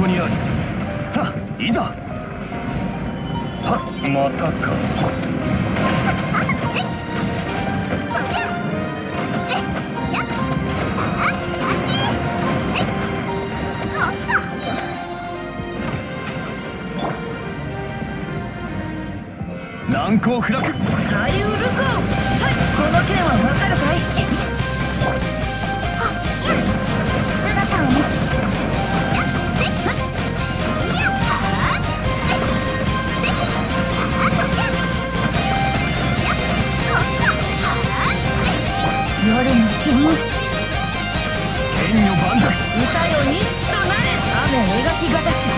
こにあり。はっ、いざ。はっ、またか。難攻不落。狩りうるぞ。はい、この件はわかるかい？夜の剣剣の万歳、歌よ錦となれ、雨描きがたし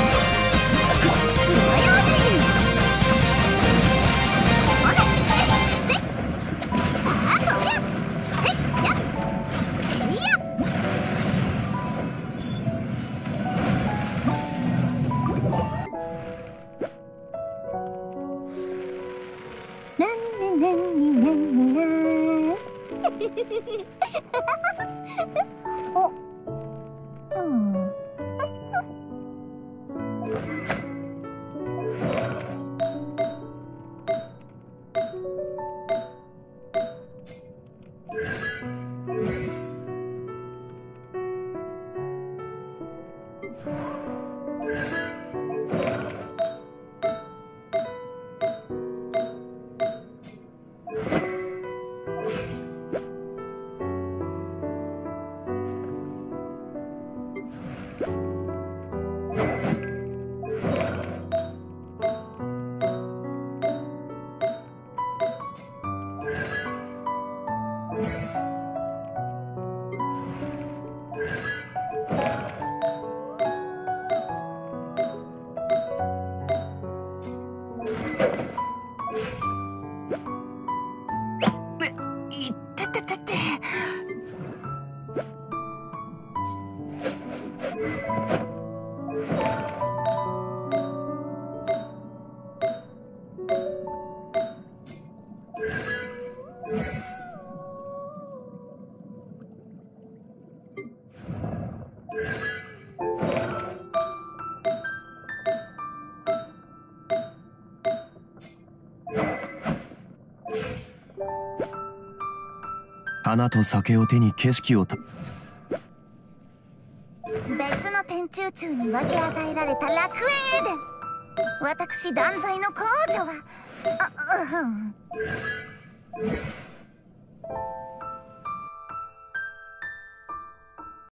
花と酒を手に景色をた別の天中中に分け与えられた楽園エデン、私断罪の公女はあ、うん